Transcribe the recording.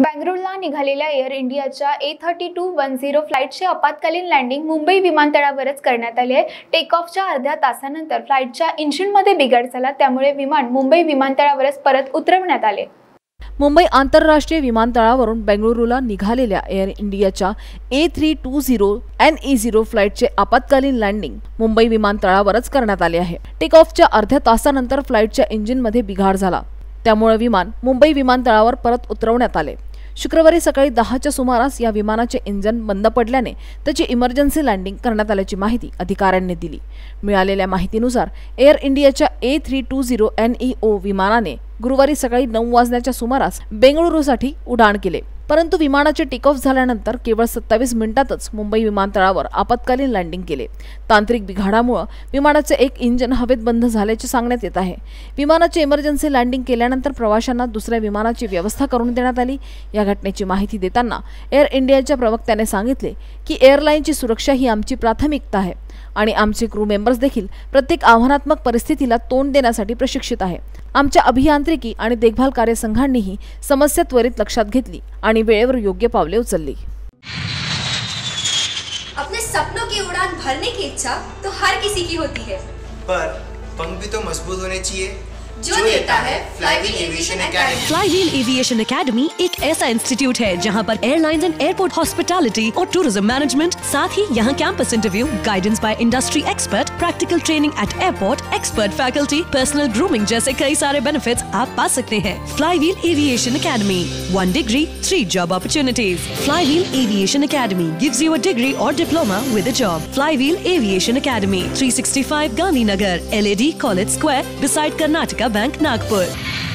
बेंगळुरूला निघालेल्या एअर इंडियाच्या A320 फ्लाईटचे आपत्कालीन लँडिंग मुंबई विमानतळावरच करण्यात आले आहे। टेकऑफच्या अर्ध्या तासानंतर फ्लाईटच्या इंजिनमध्ये बिघाड झाला, त्यामुळे विमान मुंबई विमानतळावरच परत उतरवण्यात आले। मुंबई आंतरराष्ट्रीय विमानतळावरून बेंगळुरूला निघालेल्या एअर इंडियाच्या A320 NEO फ्लाईटचे आपत्कालीन लँडिंग मुंबई विमानतळावरच करण्यात आले आहे। टेकऑफच्या अर्ध्या तासानंतर फ्लाईटच्या इंजिनमध्ये बिघाड झाला, त्यामुळे विमान मुंबई विमानतळावर परत उतरवण्यात आले। शुक्रवारी सकाळी 10च्या सुमारास या विमानाचे इंजन बंद पडल्याने त्याची इमर्जन्सी लँडिंग करण्यात आल्याची माहिती अधिकाऱ्यांनी दिली। मिळालेल्या माहितीनुसार एअर इंडियाच्या A320 NEO विमानाने गुरुवारी सकाळी 9 वाजण्याच्या सुमारास बेंगळुरूसाठी उड्डाण केले, परंतु विमानाचे टेक ऑफ झाल्यानंतर केवळ 27 मिनिटातच मुंबई विमानतळावर आपत्कालीन लँडिंग केले। तांत्रिक बिघाडामुळे विमानाचे एक इंजन हवेत बंद झाल्याचे सांगण्यात येत आहे। विमानाचे इमर्जन्सी लँडिंग केल्यानंतर प्रवाशांना दुसऱ्या विमानाची व्यवस्था करून देण्यात आली। या घटनेची माहिती देताना एअर इंडियाच्या प्रवक्त्याने सांगितले की एअरलाइनची सुरक्षा ही आमची प्राथमिकता आहे आणि आमचे क्रू मेंबर्स देखील प्रत्येक आव्हानात्मक परिस्थितीला तोंड देण्यासाठी प्रशिक्षित आहे। आमच्या अभियांत्रिकी आणि देखभाल कार्यसंघांनीही समस्या त्वरित लक्षात घेतली आणि वेळेवर योग्य पावले उचलली। अपने सपनों की उड़ान भरने की इच्छा तो हर किसी की होती है, पर पंख भी तो मजबूत होने चाहिए जो देता है flywheel aviation academy. Flywheel aviation academy एक ऐसा इंस्टीट्यूट है जहां पर एयरलाइंस एंड एयरपोर्ट हॉस्पिटैलिटी और टूरिज्म मैनेजमेंट, साथ ही यहां campus interview, guidance by industry expert, practical training at airport, expert faculty, personal grooming जैसे कई सारे बेनिफिट्स आप पा सकते हैं। Flywheel aviation Academy, 1 degree 3 job opportunities. Flywheel aviation academy gives you a degree और diploma with a job. Flywheel aviation academy, 365 Gandhinagar, LAD College Square, beside Karnataka Bank, Nagpur।